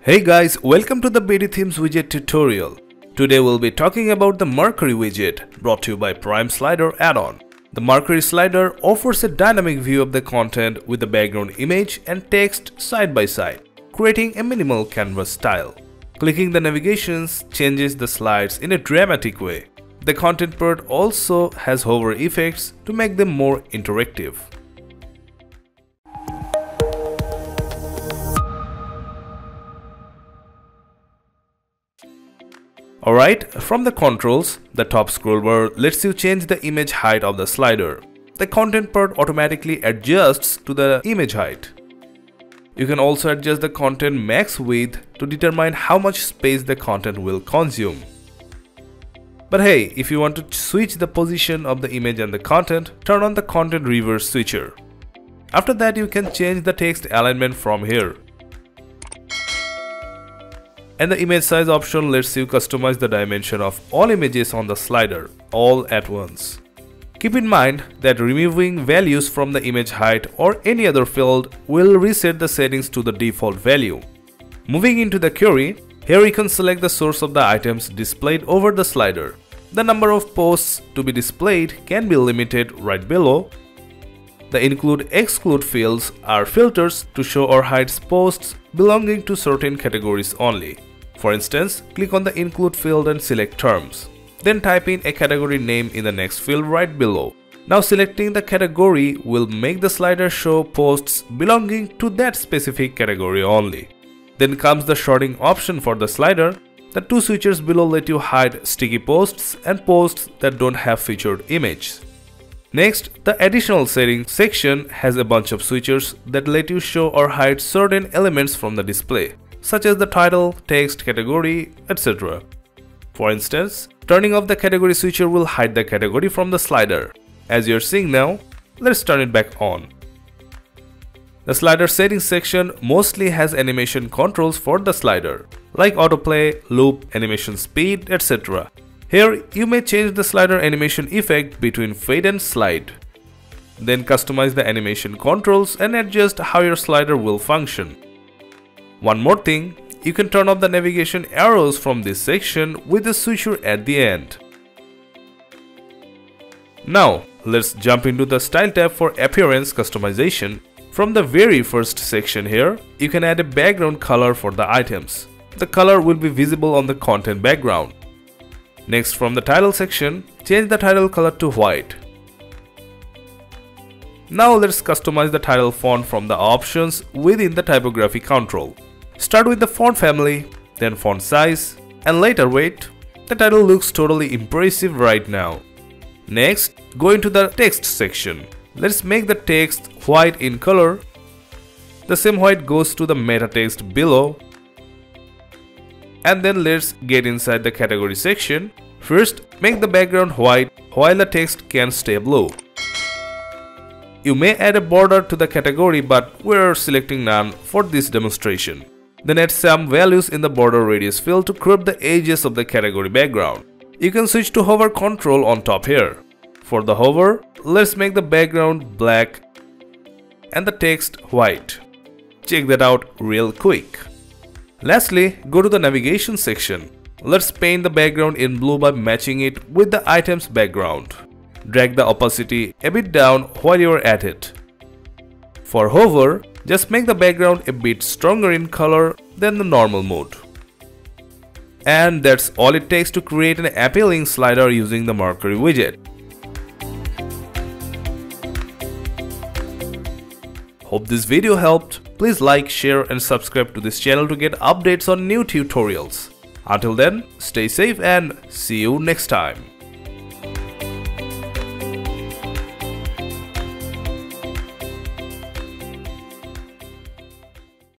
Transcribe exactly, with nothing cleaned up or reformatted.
Hey guys, welcome to the B D Themes widget tutorial. Today we'll be talking about the Mercury widget, brought to you by Prime Slider add-on. The Mercury slider offers a dynamic view of the content with the background image and text side by side, creating a minimal canvas style. Clicking the navigations changes the slides in a dramatic way. The content part also has hover effects to make them more interactive. Alright, from the controls, the top scrollbar lets you change the image height of the slider. The content part automatically adjusts to the image height. You can also adjust the content max width to determine how much space the content will consume. But hey, if you want to switch the position of the image and the content, turn on the content reverse switcher. After that, you can change the text alignment from here. And the image size option lets you customize the dimension of all images on the slider, all at once. Keep in mind that removing values from the image height or any other field will reset the settings to the default value. Moving into the query, here you can select the source of the items displayed over the slider. The number of posts to be displayed can be limited right below. The include/exclude fields are filters to show or hide posts belonging to certain categories only. For instance, click on the include field and select terms. Then type in a category name in the next field right below. Now selecting the category will make the slider show posts belonging to that specific category only. Then comes the sorting option for the slider. The two switchers below let you hide sticky posts and posts that don't have featured images. Next, the additional settings section has a bunch of switchers that let you show or hide certain elements from the display, such as the title, text, category, et cetera. For instance, turning off the category switcher will hide the category from the slider. As you're seeing now, let's turn it back on. The slider settings section mostly has animation controls for the slider, like autoplay, loop, animation speed, et cetera. Here, you may change the slider animation effect between fade and slide. Then customize the animation controls and adjust how your slider will function. One more thing, you can turn off the navigation arrows from this section with a switcher at the end. Now, let's jump into the Style tab for appearance customization. From the very first section here, you can add a background color for the items. The color will be visible on the content background. Next, from the title section, change the title color to white. Now let's customize the title font from the options within the typography control. Start with the font family, then font size, and later weight. The title looks totally impressive right now. Next, go into the text section. Let's make the text white in color. The same white goes to the meta text below. And then let's get inside the category section. First, make the background white while the text can stay blue. You may add a border to the category, but we're selecting none for this demonstration. Then add some values in the border radius field to curve the edges of the category background. You can switch to hover control on top here. For the hover, let's make the background black and the text white. Check that out real quick. Lastly, go to the navigation section. Let's paint the background in blue by matching it with the item's background. Drag the opacity a bit down while you're at it. For hover, just make the background a bit stronger in color than the normal mode. And that's all it takes to create an appealing slider using the Mercury widget. Hope this video helped. Please like, share and subscribe to this channel to get updates on new tutorials. Until then, stay safe and see you next time.